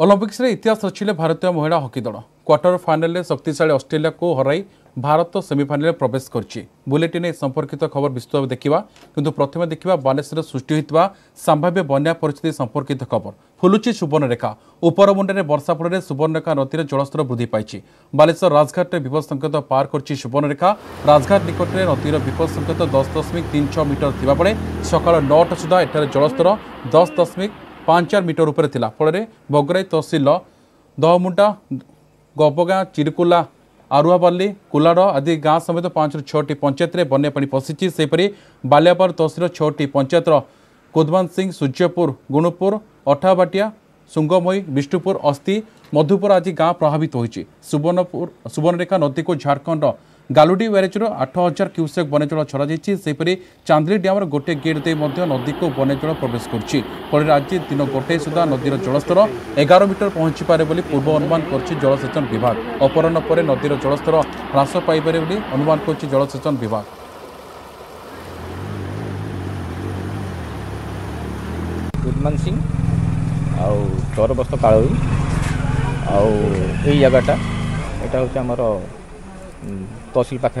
Olympics इतिहास रचिले भारतीय महिला हॉकी दल क्वार्टर फाइनल में शक्तिशाली ऑस्ट्रेलिया को हराई भारत सेमीफाइनल में प्रवेश करछि। बुलेटिन संपर्कित खबर विस्तृत देखा किंतु प्रथम देखा बालेश्वर सृष्टि होता संभाव्य बन्या परिस्थिति संपर्कित खबर। फुलुची सुवर्णरेखा उपर मुंडे वर्षा फल सुवर्णरेखा नदी जलस्तर वृद्धि पाई। बालेश्वर राजघाट में विपद संकेत पार कर सुवर्णरेखा राजघाट निकट में नदीर विपद संकेत 10.36 मीटर थिबा बेले सकाल 9टा सुधा एठार जलस्तर 10.54 मीटर उपर थिला। फल भोगराई तहसील दहमुंडा गपगाँ चिरकुला आरुआबाली कुलाड़ आदि गाँ समेत 5 रू 6 पंचायत में बन्या पानी पशिश। सेपरी बालियापाल तहसील 6 पंचायत कोदवान सिंह सूर्यपुर गुणुपुर अठाबाटिया सुंगमई विष्णुपुर अस्थि मधुपुर आदि गाँ प्रभावित होती। सुवर्णरेखा नदी को झारखंड गालुडी व्यारेजर 8000 क्यूसेक बन्याजल छड़ाई। सेपरी चांदली डैम गोटे गेट दे नदी को बन्याजल प्रवेश करछि। फल आज दिन गोटे सुधा नदीर जलस्तर 11 मीटर पहुंची पारे बोली पूर्व अनुमान करछि जलसेचन विभाग। अपराह्न पर नदीर जलस्तर ह्रास पाई पारे बोली अनुमान करछि जलसेचन विभाग। गुडमन सिंह आउ चौरबस्त कालई आउ एई जगाटा एटा होछि हमर तहसिल पाखे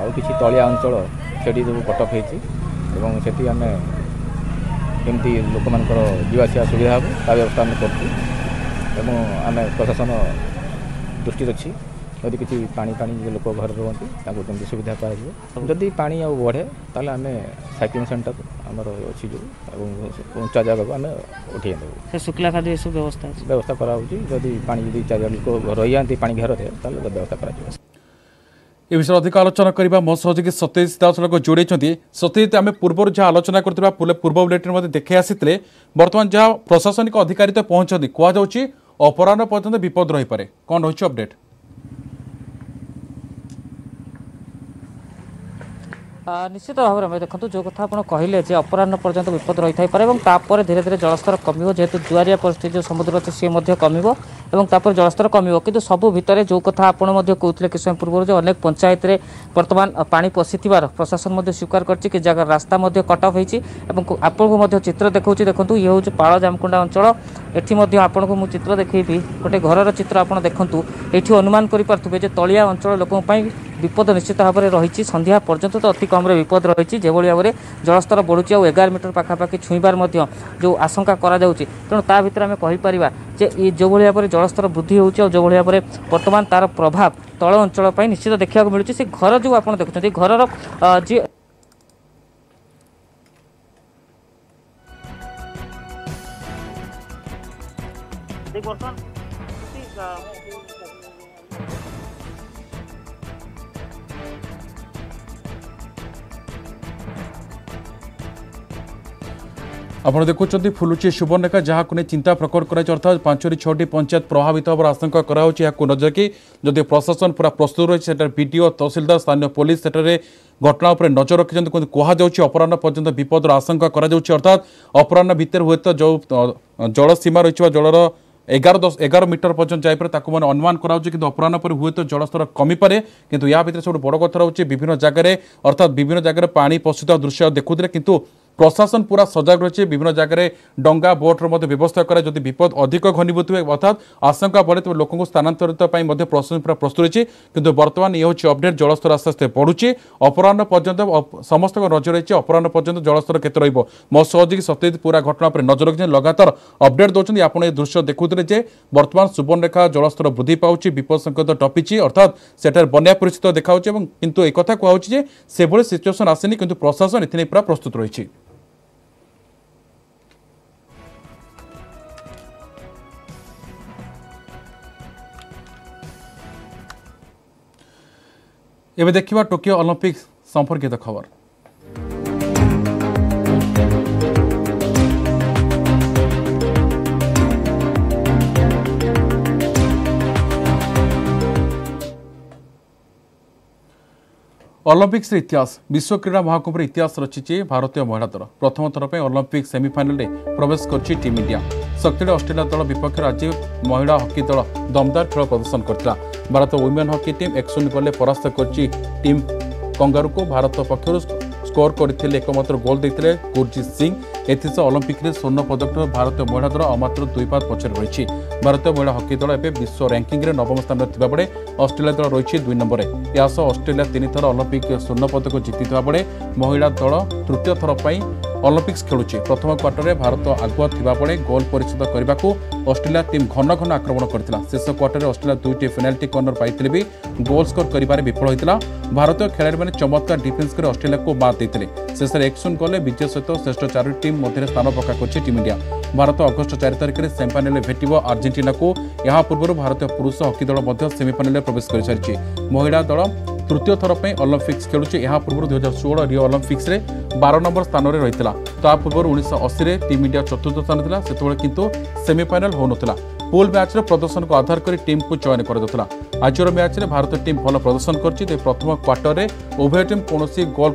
आउ कि तलिया अंचल से सब कटक होती आम एमती लोक मान जीवासिया सुविधा हे ता व्यवस्था आम करूँ। आम प्रशासन दृष्टि रखी जदि किसी पानी लोक घर रुहत सुविधा पाइब। जदि पा बढ़े ताल आम सैक्लिंग सेन्टर आमर अच्छी जो उच्चा जगह को आम उठे देव शुक्ला खाद ये सब व्यवस्था कर रही जाती पा घेर से व्यवस्था कर। ए विषय अधिक आलोचना करने मो सहयोगी सतेज दासको जोड़े। सतेज आम पूर्व जहाँ आलोचना करता पूर्व बुलेटिन देखे आसीते बर्तमान जहाँ प्रशासनिक अधिकारी तो पहुंचती कहु अपराह्न पर्यटन विपद रही पारे कौन रही अपडेट। निश्चित भाव में देखो जो कथा आप कहले अपराह्न पर्यटन विपद रही था और तापर धीरे धीरे जलस्तर कम जेहतु दुआरिया परिस्थिति जो समुद्र अच्छे सी कम और तापर जलस्तर कम कि सबू भितर जो कथा आप कहते कि समय पूर्व जो अनेक पंचायत में बर्तमान पानी पशि प्रशासन स्वीकार कर जगह रास्ता कटअफ हो आपको चित्र देखा देखूँ ये हूँ पाड़ जामकुंडा अंचल एटी आपण को चित्र देखी गोटे घर चित्र आप देखूँ ये अनुमान करेंगे तलिया अंचल लोकों विपद निश्चित भाव में रही संध्या पर्यंत तो अति कम विपद रही जो भाव में जलस्तर बढ़ुची और 11 मीटर पखापाखि छुईबार जो आशंका तेणु ता भर आम कहीपर जे जो भाई भाव में जलस्तर वृद्धि हो जो भाई भाव में बर्तमान तार प्रभाव तल अंचल निश्चित देखा मिलूँ। से घर जो आप देखुं घर जी आपड़ देखुं फुलुची सुवर्णरेखा जहाँ को नहीं चिंता प्रकट कर अर्थात 5 रू 6 पंचायत प्रभावित होवर आशंका नजर कि जदि प्रशासन पूरा प्रस्तुत रही है बीडीओ तहसीलदार स्थानीय पुलिस से घटना पर नजर रखिंट कहु अपराह्न पर्यंत विपदर आशंका अर्थात अपराह्न भितर हुए तो जो जल सीमा रही जलर 11.10 मीटर पर्यटन जापर ताक मैंने अनुमान कर अपराह्न पर हुए तो जलस्तर कमीपे कि या भितर सब बड़ कथा रोचे विभिन्न जगह अर्थात विभिन्न जगह पानी पशुता दृश्य देखुते कितु प्रशासन पूरा सजग रही विभिन्न जगह डंगा बोट्र व्यवस्था करा जदि विपद अधिक घनीभूत हुए अर्थात आशंका बढ़े तेज लोक स्थानांतरित प्रशासन पूरा प्रस्तुत रही किंतु बर्तमान ये होची अपडेट जलस्तर आस्ते आस्ते बढ़ुची अपराह्न पर्यंत समस्त नजर रही अपराह्न पर्यंत जलस्तर केत रहिबो। मो सहयोगी सतेज पूरा घटना पर नजर रखिछन लगातार अपडेट दउछन आपण ए दृश्य देखुते बर्तमान सुवर्णरेखा जलस्तर वृद्धि पाउची विपद संकेत टपिची अर्थात सेठार बन्या परिस्थिति देखाउची किंतु एक कथा कहउची जे सेभली सिचुएशन आसेनी किंतु प्रशासन एथिने पूरा प्रस्तुत रही। एबे देखिबा टोकियो ओलंपिक्स संपर्कित खबर। ओलंपिक्स इतिहास विश्व क्रीड़ा महाकुंभ इतिहास रचिचे भारतीय महिला दल प्रथम थर पर ओलंपिक सेमीफाइनल में प्रवेश करछि टीम इंडिया। शक्तिशाली ऑस्ट्रेलिया दल विपक्ष राज्य महिला हॉकी दल दमदार खेल प्रदर्शन करता। Bharat women hockey team 1-0 goal परास्त कर टीम कंगारू को भारत पक्ष स्कोर करते एकमात्र गोल देते गुरजीत सिंह। एथस ओलंपिक्रे स्वर्ण पदक भारतीय महिला दल अमात्र 2 पाद पचर रही। भारतीय महिला हकी दल एवं विश्व रैंकिंग 9वां स्थान में बेले ऑस्ट्रेलिया दल रही 2 नंबर। यास ऑस्ट्रेलिया 3 थर ओलंपिक स्वर्ण पदक जीति बेले महिला दल तृतीय थर पर ओलंपिक्स खेलुचे। प्रथम क्वार्टर में भारत आगुआ थे गोल परिशोध करने को ऑस्ट्रेलिया टीम घन घन आक्रमण करता। शेष क्वार्टर में ऑस्ट्रेलिया 2टी पेनाल्टी कॉर्नर पाई भी गोल स्कोर कर विफल होता। भारतीय खिलाड़ी मैंने चमत्कार डिफेन्स कर ऑस्ट्रेलिया को बाद देते। शेष 1-0 गोल विजय सहित श्रेष्ठ 4 टीम मध्य स्थान पक्का कर टीम इंडिया। भारत अगस्ट 4 तारिख में सेमिफाइनाल भेट आर्जेंटिना को। यह पूर्व भारतीय पुरुष हॉकी दल सेमिफाइनाल प्रवेश कर सारी। महिला दल तृतीय थर पर ओलंपिक्स खेलुचे। यह पूर्व 2016 रिओ ओलंपिक्स 12 नंबर स्थान में रही। ता पूर्व 1980 में टीम इंडिया 4र्थ स्थान था से किंतु सेमीफाइनल हो नथिला। पुल मैच प्रदर्शन को आधार कर टीम को चयन करा। आज मैच में भारत टीम भल प्रदर्शन कर प्रथम क्वार्टर में उभय टीम कौन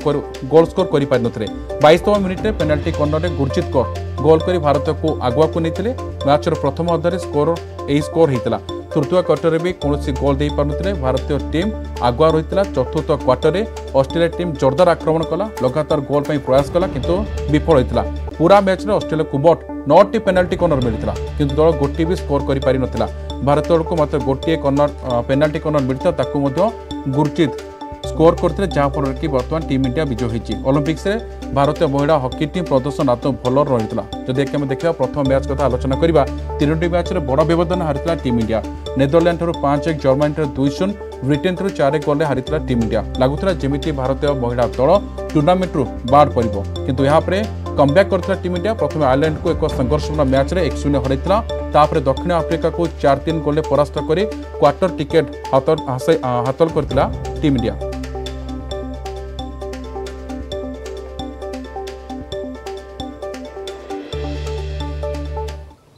गोल स्कोर कर पारि नथिले। 22वां मिनिट में पेनाल्टी कॉर्नर में गुरजीत कौर गोल कर भारत को आगुआ को नहीं। मैच प्रथम अर्धर स्कोर यही स्कोर होता। तृतीय क्वार्टर में भी कौन गोल दे पारे भारतीय टीम आगुआ रही। चतुर्थ क्वार्टर में ऑस्ट्रेलिया टीम जोरदार आक्रमण कला, लगातार गोल पर प्रयास कला किंतु विफल होता। पूरा मैच में ऑस्ट्रेलिया को मोट 9टी पेनाल्टी कॉर्नर मिलता किंतु दल गोटे भी स्कोर कर पारि नथिला। भारत दल को मात्र गोटे कॉर्नर पेनाल्टी कॉर्नर मिलता ताकू मध्य गुरजीत स्कोर करते जहाँफल कि बर्तमान टीम इंडिया विजय होती। ओलंपिक्स में भारतीय महिला हॉकी टीम प्रदर्शन आत्म भल रही। जदि आम देखा प्रथम मैच कथा आलोचना करवा, 3टी मैच में बड़ व्यवधान हारिता team India. Netherland 5-1, Germany 2-0, Britain 4 goal हारिता टीम इंडिया। लगुता जमी भारतीय महिला दल टूर्णामेंट बाहर पड़ो किंतु यहाँ पर कमबैक करता टीम इंडिया। प्रथम आयरलैंड को एक संघर्षपूर्ण मैच में 1-0 हराइला। तापर दक्षिण आफ्रिका को 4-3 गोल परास्त कर क्वार्टर टिकेट हातल करता टीम इंडिया।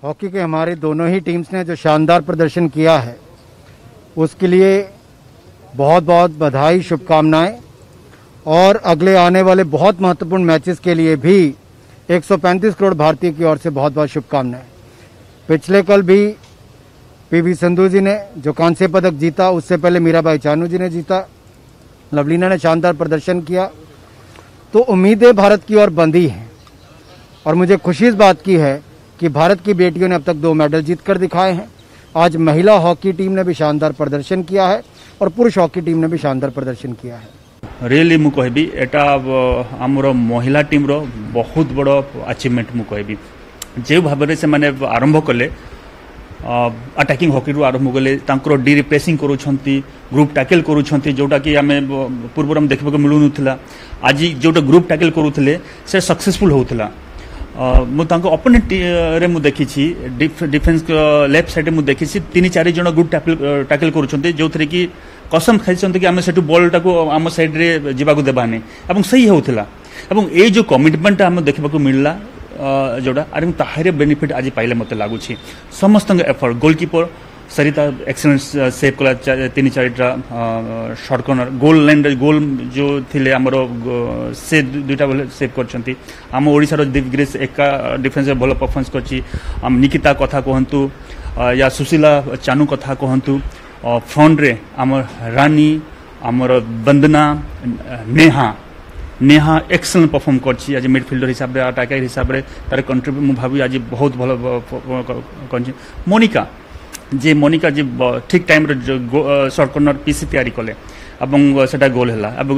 हॉकी के हमारे दोनों ही टीम्स ने जो शानदार प्रदर्शन किया है उसके लिए बहुत बहुत बधाई, शुभकामनाएं और अगले आने वाले बहुत महत्वपूर्ण मैचेस के लिए भी 135 करोड़ भारतीय की ओर से बहुत बहुत शुभकामनाएं। पिछले कल भी पीवी संधू जी ने जो कांस्य पदक जीता, उससे पहले मीराबाई चानू जी ने जीता, लवलीना ने शानदार प्रदर्शन किया। तो उम्मीदें भारत की ओर बंधी हैं और मुझे खुशी इस बात की है कि भारत की बेटियों ने अब तक 2 मेडल जीत कर दिखाए हैं। आज महिला हॉकी टीम ने भी शानदार प्रदर्शन किया है और पुरुष हॉकी टीम ने भी शानदार प्रदर्शन किया है। रियली मु कहबी एटा हमरो महिला टीम रो बहुत बड़ अचीवमेंट मु कहबी। जे भाव रे से माने आरंभ कले अटैकिंग हॉकी रु आरंभ कले, तांकरो डी रिप्रेसिंग करूछंती, ग्रुप टैकल करूछंती, जोटा कि आमे पूर्वरम देखबो के मिलुनुथला। आज जोटा ग्रुप टैकल करूथले से सक्सेसफुल होथला। मुझे अपोनेंट रे मु देखी डिफेन्स लेफ्ट साइड मु देखी 3-4 जन ग्रुप टैकल करूछंते जो थरे कि कसम खाइछंते कि आमे सेटु बॉल टाको आम साइड रे जीवा को देबाने एवं सही होथिला एवं ए जो कमिटमेंट आमे देखबा को मिलला जोडा अरे ताहारे बेनिफिट आज पाइले मते लागुछि। समस्त effort goalkeeper Sarita excellence save कला 3-4टा short corner goal line goal जो थिले हमरो से 2टा बोले सेव करछंती। हम ओडिसा रो दिग्ग्रेस एका डिफेंस भलो परफॉर्मेंस करछि। हम निकिता कथा कहंतु या सुशीला चानू कथा कहंतु फ्रंट रे हमर रानी हमर वंदना नेहा एक्सेल परफॉर्म करछि। आज मिडफिल्डर हिसाब रे अटैकर हिसाब रे तार कंट्रीब्यूट मु भाबी आज बहुत भलो करछि। मोनिका जी ठीक टाइम शॉर्ट कॉर्नर पीसी तैयारी कले एवं सेटा गोल है। अब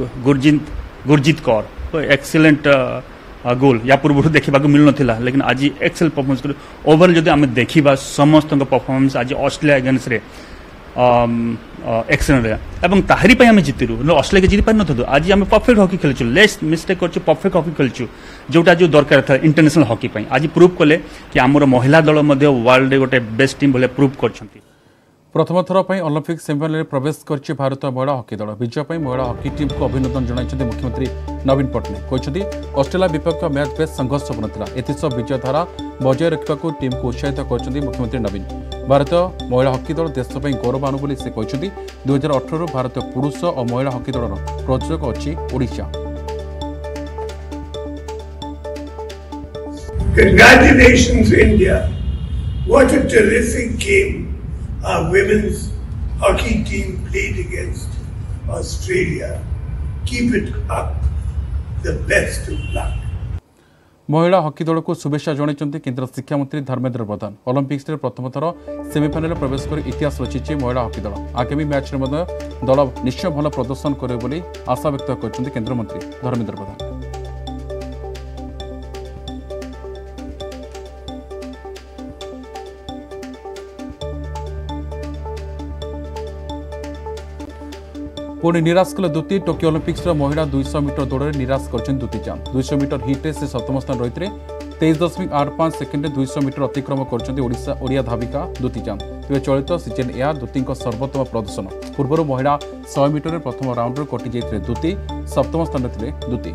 गुरजीत कौर तो एक्सीलेंट गोल या पूर्व देखा मिल ना लेकिन आज एक्सेल परफॉर्मेंस कर ओवरऑल जब आम देखा समस्त परफॉर्मेंस आज ऑस्ट्रेलिया एगेन्स्ट एक्सेलेंट एवं ताहरी आम जीतिलु। ऑस्ट्रेलिया जीति पार नु आज आम परफेक्ट हॉकी खेलु लेस मिस्टेक कर परफेक्ट हॉकी खेलु जोटा जो दरकार था इंटरनेशनल हॉकी आज प्रूव कले कि आमर महिला दल वर्ल्ड गोटे बेस्ट टीम भले प्रूव कर। प्रथम थर पर ओलंपिक सेमिफाइनाल प्रवेश कर भारत महिला हॉकी दल। विजय पर महिला हॉकी टीम को अभिनंदन जनाई मुख्यमंत्री नवीन पट्टनायक। ऑस्ट्रेलिया विपक्ष मैच बेस संघर्षपूर्ण था एसह विजय धारा बजाय रखा टीम को उत्साहित कर मुख्यमंत्री नवीन। भारत महिला हॉकी दल देश गौरव आनु बोली से कहते। 2018 भारत पुरुष और महिला हॉकी दल प्रयोजक अच्छी Odisha. Congratulations India, what a terrific game our women's hockey team played against Australia. Keep it up. the best of luck. महिला हॉकी दल को शुभेच्छा जणाइछन्ति केन्द्र शिक्षा मंत्री धर्मेन्द्र प्रधान। ओलंपिक्स रे प्रथम थर सेमिफाइनल प्रवेश कर इतिहास रचिछि महिला हॉकी दल। आगामी मैच रे मध दल निश्चय भल प्रदर्शन करे बोली आशा व्यक्त करछन्ति केन्द्र मंत्री धर्मेन्द्र प्रधान। पुणी निराश कले दूती। टोकियो ओलंपिक्स महिला 200 मीटर दौड़ में निराश कर दूती चांद। 200 मीटर हिट्रे से सप्तम स्थान रही 23.85 सेकेंड 200 मीटर अतिक्रम कर धाविका दूती चांद। तेज चलित सीजन यह दूती सर्वोत्तम प्रदर्शन। पूर्व महिला 100 मीटर प्रथम राउंड कटि जाते दूती सप्तम स्थान में दूती।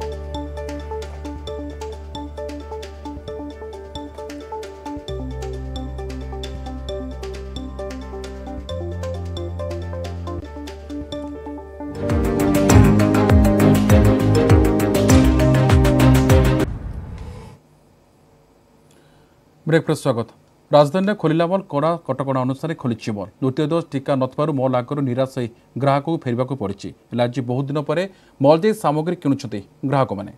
ब्रेक पर स्वागत। राजधानी में खोल बल कड़ा कटका अनुसार खोली बल। द्वितीय डोज टीका नल आगर निराश हो ग्राहक को फेरवा पड़ी। आज बहुत दिन पर मल जाए सामग्री किणुंट ग्राहक मैंने।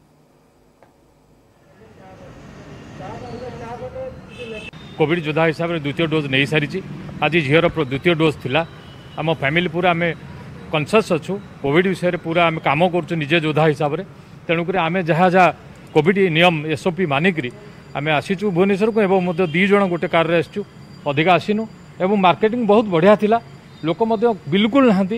कोविड योद्धा हिसाब से द्वितीय डोज नहीं सारी। आज झीर द्वितीय डोज था। आम फैमिली पूरा आम कनसियस अच्छु कोविड विषय पूरा आम कम कर निजे योद्धा हिसाब से। तेणुक आम जहाँ कोविड नियम एसओपी मानिक आम आसीचु भुवनेश्वर को एवं दीज गोटे कार्रे आसीचु अधिका आसीनु। एवं मार्केटिंग बहुत बढ़िया थिला। लोक बिल्कुल नहांती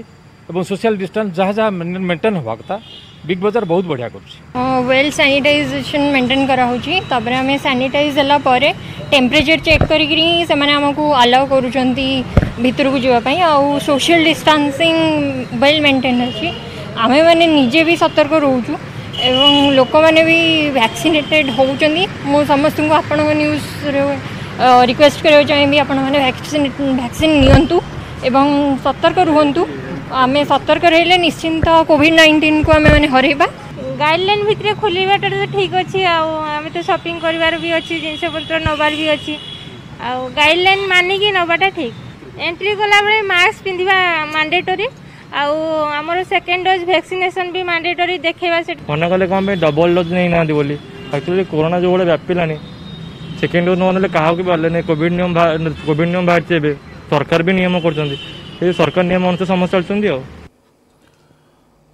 एवं सोशल डिस्टेंस जहाँ जहाँ मेंटेन होगा कथा बिग बाजार बहुत बढ़िया कर वेल सैनिटाइजेशन मेंटेन करा होची। तापर आम सैनिटाइज होला परे टेम्परेचर चेक करिकरी सेमाने हमकु अलाउ करूछंती भितर को जेबा पई। आ सोशल डिस्टेंसिंग वेल मेंटेन अछि। आमे माने निजे भी सतर्क रहउछु एवं लोक मैंने भी वैक्सीनेटेड होउचंदी। मो समस्त को आपण न्यूज रिक्वेस्ट करियो चाहे भी आपण माने वैक्सीन नियंतु एवं सतर्क रुहंतु। आमे सतर्क रहले निश्चिंत कोविड-19 को आमे माने हरैबा। गाइडलाइन भितरे खोलिबाटा तो ठीक अछि। आमे तो शॉपिंग करिवार भी अछि जिंस पत्र नबार भी अछि। आ गाइडलाइन माने कि नबाटा ठीक। एंट्री कोला बेले मास्क पिंधिबा मैंडेटरी। आउ आमर सेकेंड डोज वैक्सीनेशन भी मैंडेटरी देखा से मन कले कौन डबल डोज नहीं ना बोली। एक्चुअली कोरोना जो भाई व्यापानी सेकेंड डोज ना क्या बारे कोविड नियम बाहरी सरकार भी नियम कर सरकार नियम अनुसार समस्त चलते।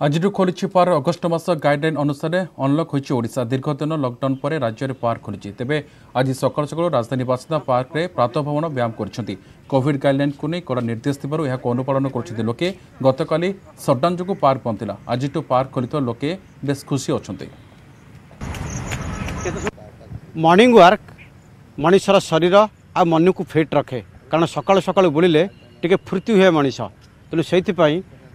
आज खोली पार्क। अगस्ट मास गाइडलाइन अनुसार अनलक होशा दीर्घ दिन लकडाउन पर राज्य में पार्क खोली। तेरे आज सका सका राजधानी बासिंदा पार्क में प्रातः भ्रमण व्यायाम कर कोविड गाइडलाइन को नहीं कड़ा निर्देश थी अनुपालन कर लोके गतकाली सटडाउन जो पार्क बंद। आज पार्क खोली लोके बेस खुशी अच्छा। मॉर्निंग वर्क मनुष्यर शरीर आ मन को फिट रखे कारण सका सका बुले टे फूर्ति हुए मनीष। तेणु से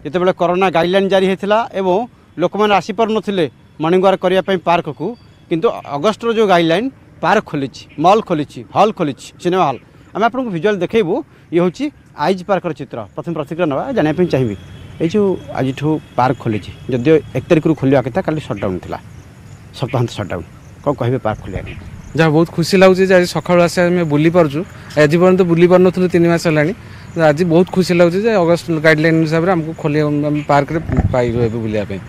जितेबाला कोरोना गाइडलाइन जारी होता एवं लोक मैंने आसीपार नथिले मॉर्निंग वॉक करने पार्क को किंतु अगस्टर जो गाइडलाइन पार्क खोली मॉल खोली हॉल खोली सिनेमा हॉल आम आपको भिजुआल देखबू। ये हूँ आईज पार्क चित्र प्रथम प्रतिक्रिया ना जानापी चाहिए। ये जो आज पार्क खोली जदिव 1 तारिख रू खोल कथा कल सटडाउन था सप्ताहांत सटडाउन कौन कहे पार्क खोलिया जहाँ बहुत खुशी लगुच। आज सका आस बुली पार्चु आज पर्यटन तो बुली पार्न 3 मास है। आज बहुत खुशी लगुच अगस्ट गाइडलाइन हिसाब से हमको खोल पार्क पाइबे बुलाई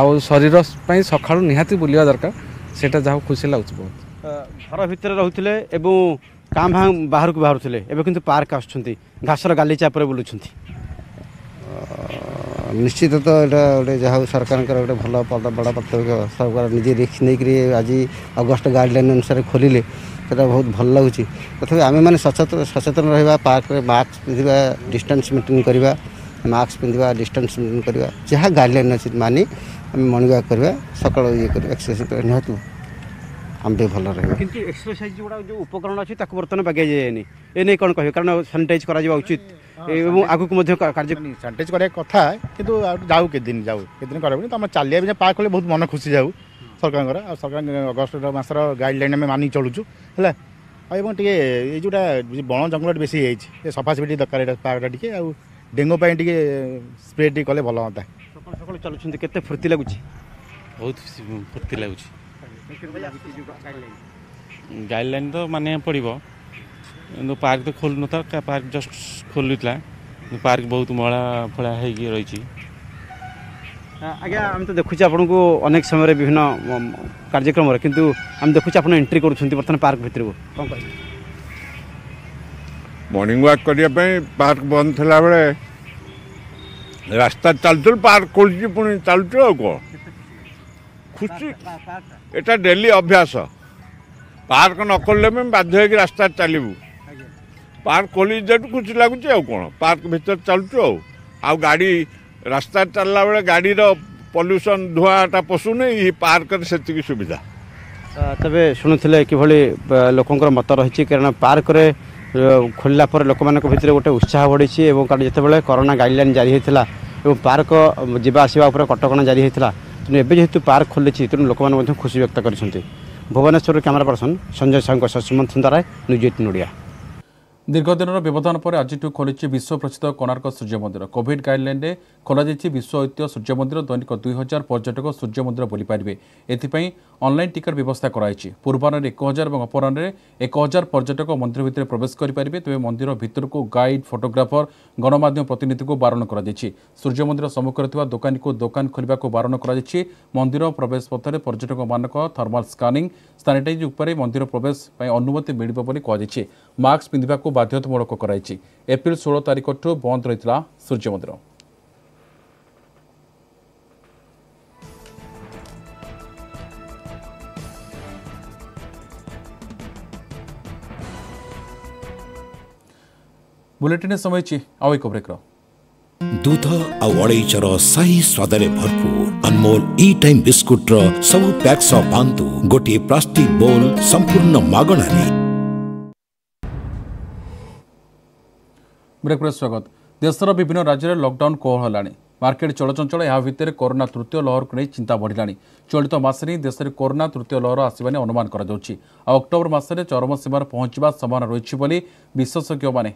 आउ शरीर सका निहाती बुलवा दरकार से खुशी लगुच। बहुत घर भितर रोते एवं काम भाँ बाहर को बाहर थे पार्क आसर गालीचा बुलूँ निश्चित। तो ये जहाँ सरकार गोटे भल बड़ा पदक्षेप सरकार निजे रिस्क नहीं आज अगस्ट गाइडलाइन अनुसार खोलिले तो बहुत भल लगुच। तथापि आम मैंने सचेतन रहा पार्क में मास्क पिंधा डिस्टेंस मेंटेन करवा मास्क पिंधा डिस्टेंस मेंटेन करवा जहाँ गाइडलाइन अच्छी मानी मॉर्निंग वॉक करवा सका ये कर एक्सरसाइज कर निहतु आम भी भल रहा। कि एक्सरसाइज गुड़ा जो उपकरण अच्छी बर्तमान बागे जाए ए नहीं कौन कह कारण सानिटाइज करा उचित आगु को सानिटाइज कराया कथा कि जाऊ के दिन जाऊ के करें तो आम चलिए पार्क कले बहुत मन खुशी जाऊ सरकार आ सरकार अगस्ट मासर गाइडलाइन आम मानिक चलुचु है। ये जोटा बण जंगल बेस ये सफासफी दरकार पार्कटा टी डेंगू स्प्रे टी कले भल हाँ। सका सका चलुँच के फूर्ति लगुच बहुत फूर्ति लगुच। गाइडलाइन तो मानिया पड़ो पार्क तो खोल न था पार्क जस्ट खोलू पार्क बहुत मला फला रही आज्ञा आम तो देखु आपन को अनेक समय रे विभिन्न कार्यक्रम रे किंतु आम देखु आपन एंट्री करूछंती बर्तन पार्क भितर को कोन कहै मॉर्निंग वॉक करिया पे पार्क बंद थला बेले रास्ता चलतुल पार्क खोलि पुनी चलतु को खुशी एटा डेली अभ्यास पार्क न खोलले में बाध्य होय कि रास्ता चलिबू पार्क खोलि जट खुशी लागुछ आ कोन पार्क भितर चलतु आ गाडी रास्ता चलला बेले गाड़ी पल्यूशन धुआटा पशुने ये पार्क से सुविधा तबे शुणुले कि लोक मत रही कारण पार्क रे खोलला पर लोक मान भर गोटे उत्साह बढ़ी कारण जिते कोरोना गाइडलाइन जारी होता और पार्क जावास कटकणा जारी होता तेणु एवं जेहतु पार्क खोली तेणु लोक मैंने खुशी व्यक्त कर Bhubaneswar camera person Sanjay Sahu Suman Sundaray news 18 Odia. दीर्घ दिन व्यवधान पर आज खोली विश्व प्रसिद्ध कोणार्क सूर्य मंदिर कोविड गाइडलाइन में खोल विश्व ऐतिह्य सूर्य मंदिर दैनिक 2000 पर्यटक सूर्य मंदिर बोली पारे एथपाई ऑनलाइन टिकट व्यवस्था कराई पूर्वाहन 1000 और अपराहन 1000 पर्यटक मंदिर भितर प्रवेश करेंगे तेज मंदिर भितर को गाइड फोटोग्राफर गणमाध्यम प्रतिनिधि को बारण कर सूर्य मंदिर सम्मुखें दुकानी को दुकान खोलने को बारण कर मंदिर प्रवेश पथर पर्यटक मानक थर्माल स्कानिंग सानिटाइज उपाय मंदिर प्रवेश अनुमति मिले कहुई मास्क पिंधा बाध्यतामूलक कराई एप्रिल 16 तारीख ठू बंद रही सूर्य मंदिर। बुलेटिन समय एक ब्रेक दूध आईचर साही स्वाद भरपूर अनमोल ई टाइम बिस्कुट सब पैक्स पांतु गोटे प्लास्टिक बोल संपूर्ण मागणा ब्रेक स्वागत। देशर विभिन्न राज्य लकडाउन कोहल है मार्केट चलचंचल या भितर कोरोना तृतीय लहर को नहीं चिंता बढ़ला चलित मसने देश में कोरोना तृतीय लहर आसवाने अनुमान अक्टोबर मसने चरम सीमार पहुंचा संभावना रही विशेषज्ञ माने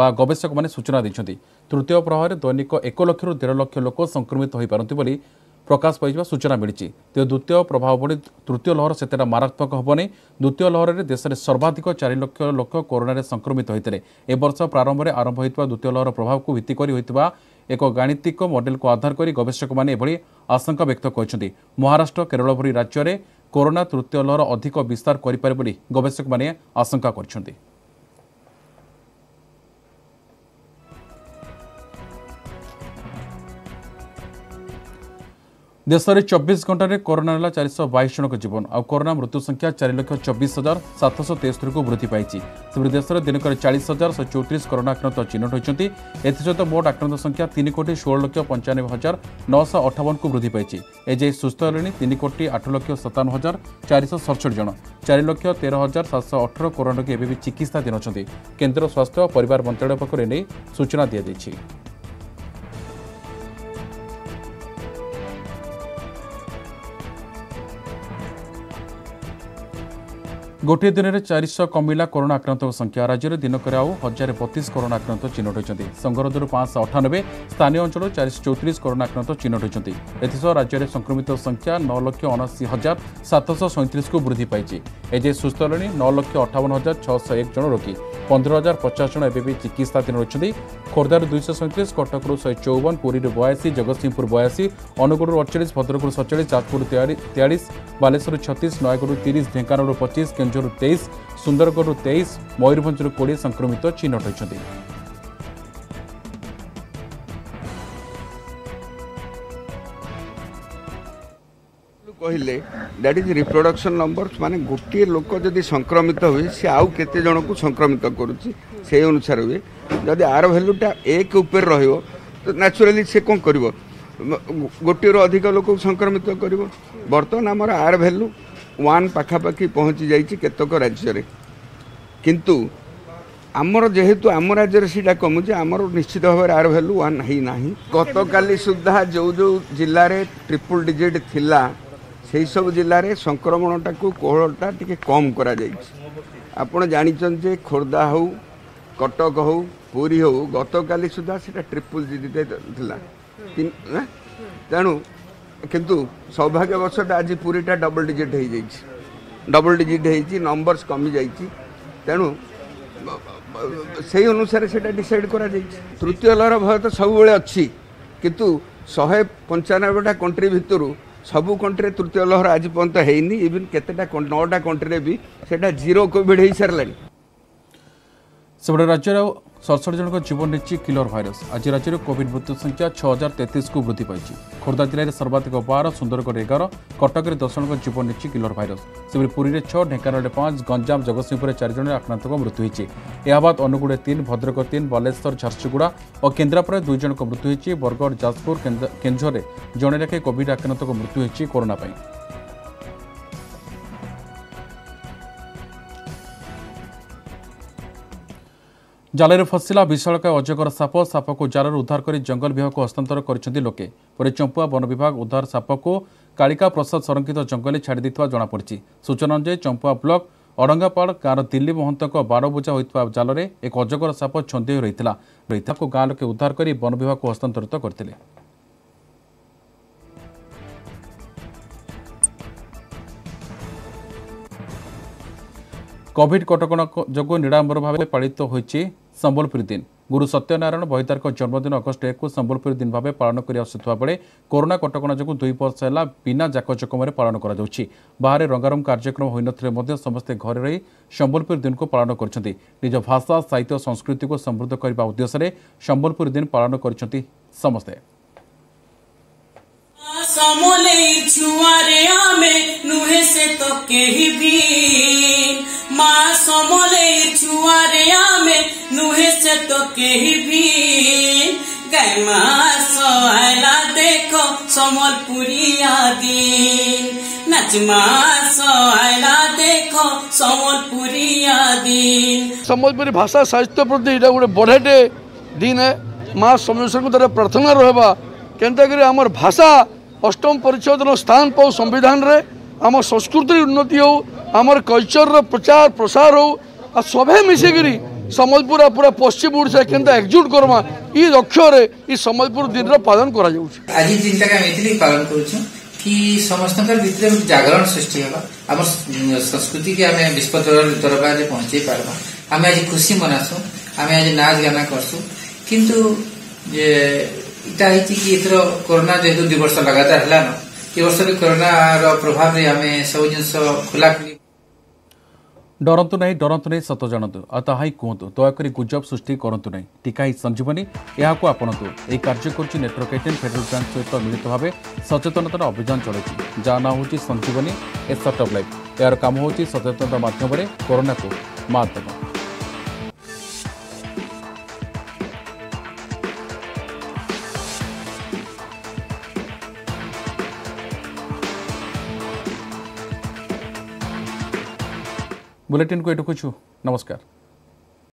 वा गवेषक माने सूचना देते तृतीय प्रहर दैनिक 1 लाख ରୁ 1.5 लाख लोक संक्रमित हो पारती प्रकाश पाई सूचना मिली तेज द्वितीय प्रभाव भली तृतीय लहर से मारात्मक हेनी द्वितीय लहर में देश में सर्वाधिक 4 लाख लोक कोरोना संक्रमित होते ए वर्ष प्रारंभ में आरंभ होता द्वितीय लहर प्रभाव को भित्ति करी होता एक गाणितिक मॉडल को आधार कर गवेषक माने आशंका व्यक्त करते महाराष्ट्र केरल भली राज्य में कोरोना तृतीय लहर अधिक विस्तार करें गवेषक माने आशंका करछन्ति। देश में 24 घंटे कोरोना है 422 जन जीवन और कोरोना मृत्यु संख्या 4,24,773 को वृद्धि पाई से देश में दिनक 40,034 कोरोना आक्रांत चिन्हट होती एसत मोट आक्रांत संख्या 3,16,95,958 को वृद्धि पाई एजाई सुस्थ है 3,08,57,467 जन 4,13,718 कोरोना रोगी एवं चिकित्साधीन होती केन्द्र स्वास्थ्य और परिवार मंत्रालय पक्षने सूचना दी जाएगी। गोटे दिन में 400 कमिला कोरोना आक्रांत संख्या राज्य में दिनक 1032 कोरोना आक्रांत चिन्हट होती संगरोधर 598 स्थानीय अंचल 434 कोरोना आक्रांत चिन्हट होती एसह राज्य में संक्रमित संख्या 9,79,737 को वृद्धि पाई एजे सुस्थ है 9,58,601 जन रोगी 15,050 जन एवं चिकित्साधीन रही खोर्धार 237 कटकू 154 पुरी 82 जगतसिंहपुर 82 अनुगुण 48 भद्रक 47 जाजपुर 43 बालेश्वर 36 नयगढ़ 30 ढेंकानल 25 केन्द्र 23 सुंदरगढ़ 23 मयूरभंज 20 संक्रमित चिन्हट होती। कहले दैट इज रिप्रोडक्शन नंबर्स माने गोटे लोक जदि संक्रमित हुए सी आउ केते जन को संक्रमित करूची से अनुसार हुए जदि आर भैल्यूटा 1 ऊपर रहियो तो नेचुरली से कोन करिवो गोटे रो अधिक लोक संक्रमित करिवो वर्तमान हमर आर भैल्यू 1 पाखापाखि पहुँची जाइए केतक राज्य किंतु आमर जेहेतु आम राज्य सीटा कमुचे आमर निश्चित भाव आर भैल्यू 1 ही ना गत काली सुधा जो जो जिले में 300 डिजिट थिला से सब जिले में संक्रमणटा को कोहलटा टिके कम करा आपण जानी खोर्धा हो कटक हो पुरी हो गत काली सुधा से 300 डिजिट थिला तेणु किंतु सौभाग्यवशत आज पूरीटा डबल डिजिट होती नंबर्स कमी जाइए तेणु से अनुसार डिसाइड कर तृतीय लहर भय तो सब अच्छी किंतु 195टा कंट्री भितर सबू कंट्री तृतीय लहर आज पर्यंत होनी इवन के 9टा कंट्री भी सेटा जीरो कोविड हो सारे सेपटे राज्य 67 जन जीवन नेची किलर भाइरस आज राज्य कोविड मृत्यु संख्या 6033 को वृद्धि पाई। खोर्धा जिले में सर्वाधिक 12, सुंदरगढ़ 11, कटक 10 जन जीवन नेची किलर भाइरस से पुरी में 6, ढेंकानाल 5, गंजाम जगत सिंहपुर 4 जन आक्रांत मृत्यु होती। इलाहाबाद अनुगुड़े 3, भद्रक 3, बालेश्वर झारसुगुड़ा और केन्द्रापड़ा 2 जन मृत्यु होती। बरगढ़ जाजपुर केन्दुर जड़े लेखे कोविड आक्रांत मृत्यु होती कोरोना। जाले फसला विशालकाय अजगर साप साप को जालर उद्धार कर जंगल विभाग को हस्तांतर करते लोके पर चंपुआ वन विभाग उद्धार साप को कालिका प्रसाद संरक्षित जंगल छाड़ी जनापड़ी। सूचना अनुसार चंपुआ ब्लॉक अड़ंगापाड़ गाँव दिलीप महंत बारबुझा होता जाल में एक अजगर साप छंदी रही गाँ लोके उद्धार कर वन विभाग को हस्तांतरित करते। कोविड कटकणा जो निड़ाम्बर भाव पालित होती संबलपुरी दिन। गुरु सत्यनारायण बहितार जन्मदिन अगस्ट 1 को संबलपुरी दिन भाव पालन करा बेले कोरोना कटकणा जो 2 वर्ष है बिना जाकजकमें पालन कर रंगारंग कार्यक्रम हो न समस्ते घर रही संबलपुरी दिन को पालन करते। निज भाषा साहित्य संस्कृति को समृद्ध करने उद्देश्य से संबलपुरी दिन पालन करते समस्ते। देखो संबलपुरिया दिन नचमा सला देखो संबलपुरिया दिन। संबलपुरी भाषा साहित्य प्रति गोटे बढ़ेटे दिन है। माँ समलेश्वर को तरह प्रार्थना रहा के आमर भाषा अष्टम परिच्छेदन स्थान पाऊ संविधान रे, आम संस्कृति उन्नति हो, आमर कल्चर रो प्रचार प्रसार हो, आ सभे मिसिकी संबलपुर पूरा पश्चिम ओडिशा के एकजुट करमा ये लक्ष्य रे ई संबलपुर दिन रो पालन करा जाउ छी। आज चिंता का एथली पालन करू छी कि समस्त भीतर जागरण सृष्टि हेबा, आम संस्कृति के आम विश्व दरबार रे पहुंचे पारबा। आम आज खुशी मनासु, आम आज नाच गाना करसु, किंतु जे इटा है कि एथरो कोरोना जेतु 2 वर्ष लगातार हला न ए वर्ष भी कोरोना रो प्रभाव रे हमें सब जिंस खुला डरंतु नहीं सत जानतु आ ताहाई कहतु दयाकोरी गुजब सृष्टि करंतु नहीं। टीका ही संजीवनी या को आपणतु ए कार्य करछि नेटवर्क एटेन फेडरल बैंक सहित मिलित भावे सचेतनता अभियान चलैछि जा ना होछि संजीवनी ए शॉर्ट ऑफ लाइफ। यार काम होछि सचेतनता माध्यम रे कोरोना को मात देबा। बुलेटिन को एटुकु छु नमस्कार।